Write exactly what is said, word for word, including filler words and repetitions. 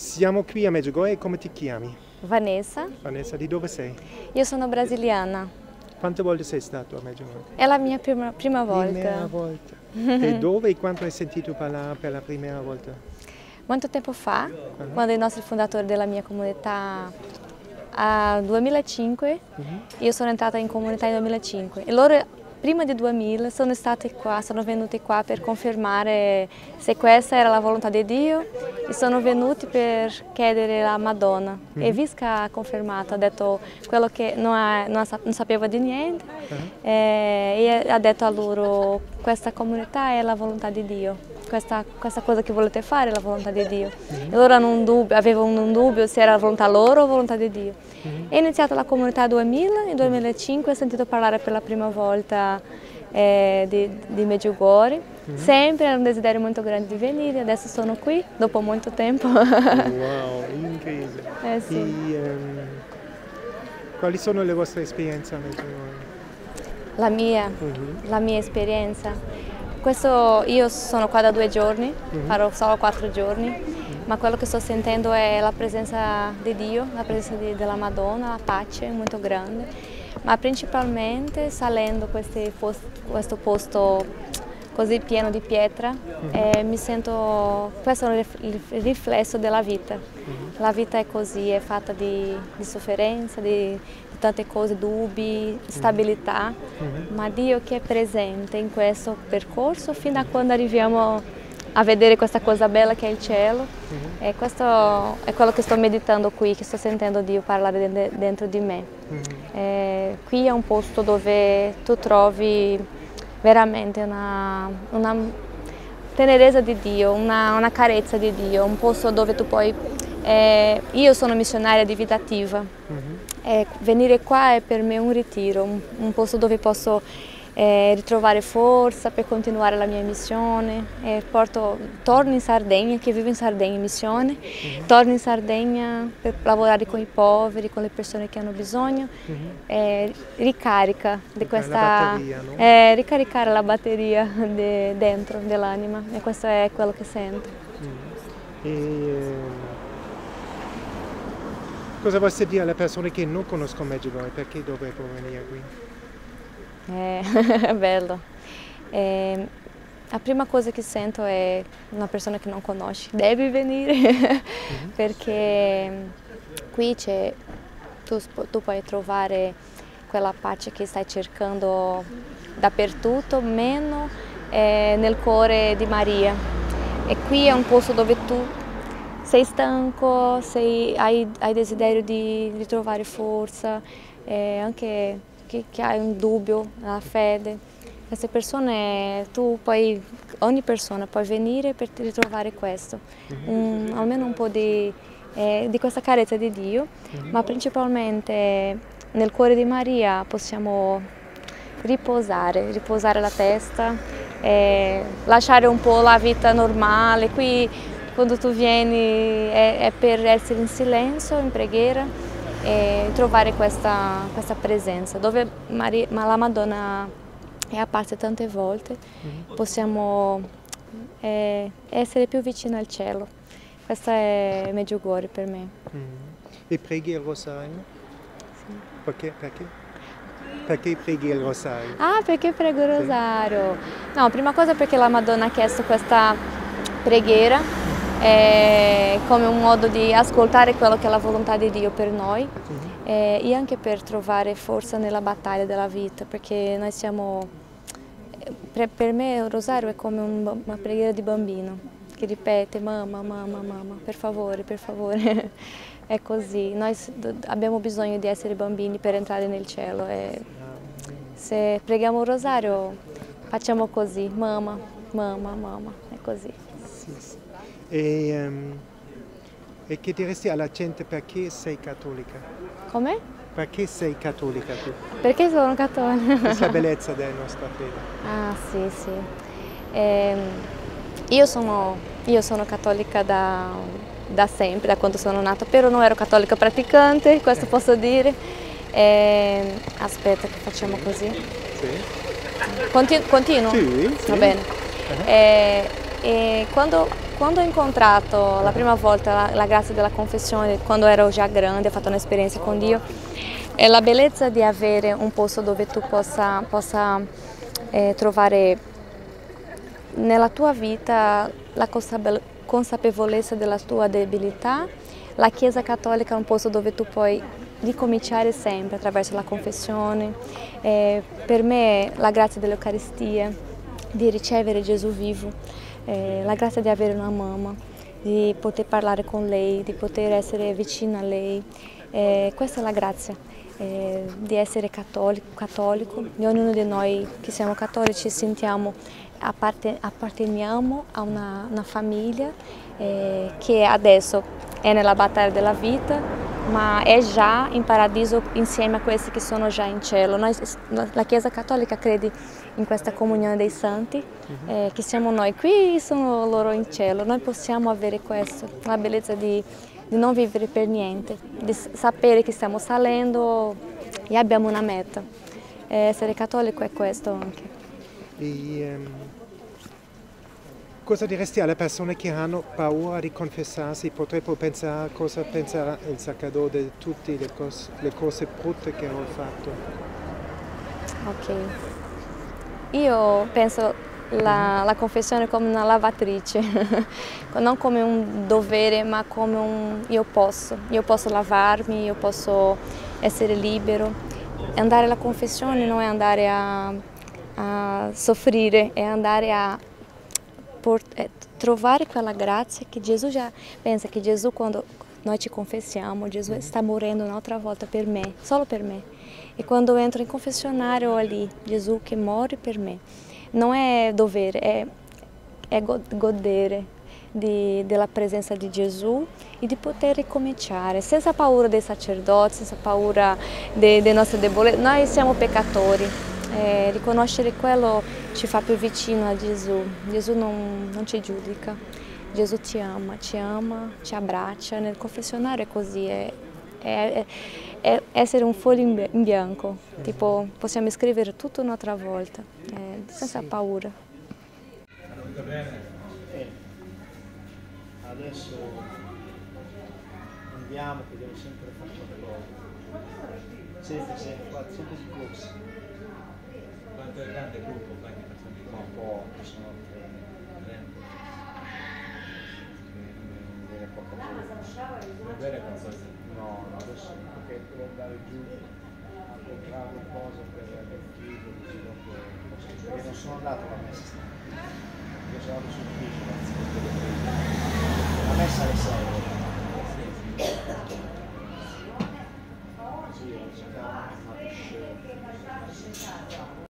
Siamo qui a Medjugorje, come ti chiami? Vanessa. Vanessa, di dove sei? Io sono brasiliana. Quante volte sei stato a Medjugorje? È la mia prima, prima volta. Prima volta. E dove e quanto hai sentito parlare per la prima volta? Quanto tempo fa? Uh-huh. Quando il nostro fondatore della mia comunità, nel duemilacinque, uh-huh. io sono entrata in comunità nel duemilacinque e loro prima del duemila sono state qua, sono venuti qua per confermare se questa era la volontà di Dio. Sono venuti per chiedere la Madonna mm-hmm. e Visca ha confermato, ha detto quello che non, ha, non, sa, non sapeva di niente uh-huh. e, e ha detto a loro questa comunità è la volontà di Dio, questa, questa cosa che volete fare è la volontà di Dio. Mm-hmm. E loro hanno un dubbio, avevano un dubbio se era la volontà loro o la volontà di Dio. Mm-hmm. È iniziata la comunità duemila, nel duemilacinque ho sentito parlare per la prima volta Eh, di, di Medjugorje, mm-hmm. sempre era un desiderio molto grande di venire, adesso sono qui dopo molto tempo. Wow, incredibile! Eh, sì. E, um, quali sono le vostre esperienze a Medjugorje? La mia, mm-hmm. la mia esperienza. Questo, io sono qua da due giorni, mm-hmm. farò solo quattro giorni, mm-hmm. ma quello che sto sentendo è la presenza di Dio, la presenza di, della Madonna, la pace molto grande. Ma principalmente salendo post, questo posto così pieno di pietra mm-hmm. eh, mi sento, questo è il riflesso della vita, mm-hmm. la vita è così, è fatta di, di sofferenza, di, di tante cose, dubbi, stabilità, mm-hmm. ma Dio che è presente in questo percorso fino a quando arriviamo a vedere questa cosa bella che è il cielo mm-hmm. e questo è quello che sto meditando qui, che sto sentendo Dio parlare de dentro di me. Mm-hmm. Eh, qui è un posto dove tu trovi veramente una, una tenerezza di Dio, una, una carezza di Dio, un posto dove tu puoi... Eh, io sono missionaria di vita attiva, mm-hmm. eh, venire qua è per me un ritiro, un, un posto dove posso Eh, ritrovare forza per continuare la mia missione. Eh, porto, torno in Sardegna, che vivo in Sardegna in missione, uh-huh. torno in Sardegna per lavorare con i poveri, con le persone che hanno bisogno, uh-huh. eh, ricarica di questa, la batteria, no? eh, ricaricare la batteria de, dentro dell'anima, e questo è quello che sento. Uh-huh. e... Cosa posso dire alle persone che non conoscono Medjugorje, perché dovrebbero venire qui? È bello. Eh, la prima cosa che sento è una persona che non conosci, devi venire mm-hmm. perché qui c'è, tu, tu puoi trovare quella pace che stai cercando dappertutto, meno eh, nel cuore di Maria. E qui è un posto dove tu sei stanco, sei, hai, hai desiderio di ritrovare forza, eh, anche Che, che hai un dubbio, la fede. Queste persone, tu puoi, ogni persona può venire per ritrovare questo, un, almeno un po' di, eh, di questa carezza di Dio, mm-hmm. ma principalmente nel cuore di Maria possiamo riposare, riposare la testa, eh, lasciare un po' la vita normale. Qui quando tu vieni è, è per essere in silenzio, in preghiera, e trovare questa, questa presenza, dove Maria, ma la Madonna è apparsa tante volte, mm-hmm. possiamo eh, essere più vicini al cielo. Questa è Medjugorje per me. Mm-hmm. E preghi il rosario? Sì. Perché? Perché? Perché preghi il rosario? Ah, perché prego il rosario? No, prima cosa perché la Madonna ha chiesto questa preghiera. Eh, come un modo di ascoltare quello che è la volontà di Dio per noi uh-huh. eh, e anche per trovare forza nella battaglia della vita, perché noi siamo, per, per me il rosario è come un, una preghiera di bambino che ripete mamma, mamma, mamma, per favore, per favore, è così, noi abbiamo bisogno di essere bambini per entrare nel cielo e se preghiamo il rosario facciamo così, mamma, mamma, mamma, è così. Sì, sì. E, um, e che diresti alla gente perché sei cattolica? Come? Perché sei cattolica tu? Perché sono cattolica. Questa bellezza della nostra fede. Ah sì, sì. Eh, io, sono, io sono cattolica da, da sempre, da quando sono nata, però non ero cattolica praticante, questo eh. posso dire. Eh, aspetta che facciamo sì. così. Sì. Continu continuo? Sì, sì. Va bene. Uh-huh. eh, e quando Quando ho incontrato la prima volta la, la grazia della confessione, quando ero già grande, ho fatto un'esperienza con Dio, è la bellezza di avere un posto dove tu possa, possa eh, trovare nella tua vita la consapevolezza della tua debilità. La Chiesa Cattolica è un posto dove tu puoi ricominciare sempre attraverso la confessione. Eh, per me la grazia dell'Eucaristia, di ricevere Gesù vivo, eh, la grazia di avere una mamma, di poter parlare con lei, di poter essere vicina a lei. Eh, questa è la grazia eh, di essere cattolico, cattolico. Ognuno di noi che siamo cattolici sentiamo apparte, apparteniamo a una, una famiglia eh, che adesso è nella battaglia della vita, ma è già in paradiso insieme a questi che sono già in cielo. Noi, la Chiesa Cattolica crede in questa comunione dei santi, eh, che siamo noi qui e sono loro in cielo. Noi possiamo avere questo, la bellezza di, di non vivere per niente, di sapere che stiamo salendo e abbiamo una meta. Eh, essere cattolico è questo anche. E, um... cosa diresti alle persone che hanno paura di confessarsi? Potrebbero pensare cosa penserà il sacerdote di tutte le cose, le cose brutte che ho fatto. Ok. Io penso la, la confessione come una lavatrice, non come un dovere, ma come un io posso. Io posso lavarmi, io posso essere libero. Andare alla confessione non è andare a, a soffrire, è andare a trovare quella grazia che Gesù già pensa, che Gesù quando noi ci confessiamo, Gesù sta morendo un'altra volta per me, solo per me. E quando entro in confessionario è lì, Gesù che muore per me. Non è dovere, è, è godere di, della presenza di Gesù e di poter ricominciare, senza paura dei sacerdoti, senza paura delle nostre debolezze. Noi siamo peccatori. Eh, riconoscere quello ci fa più vicino a Gesù. Gesù non, non ci giudica, Gesù ti ama, ci ama, ci abbraccia. Nel confessionario è così, è, è, è essere un foglio in bianco, tipo possiamo scrivere tutto un'altra volta, eh, senza sì. paura. Eh, adesso andiamo, che devo sempre fare qualcosa, sempre, sempre, sempre, sempre scorsi. Quanto è grande il gruppo, quanti persone? Un po', sono tre, poca gente. Non è vero consorzio? No, no, adesso perché devo andare giù a comprare una cosa per il figlio, così dopo. Perché non sono andato alla messa stamattina, io sono andato sul figlio, la messa alle sei. Sì, ho cercato di fare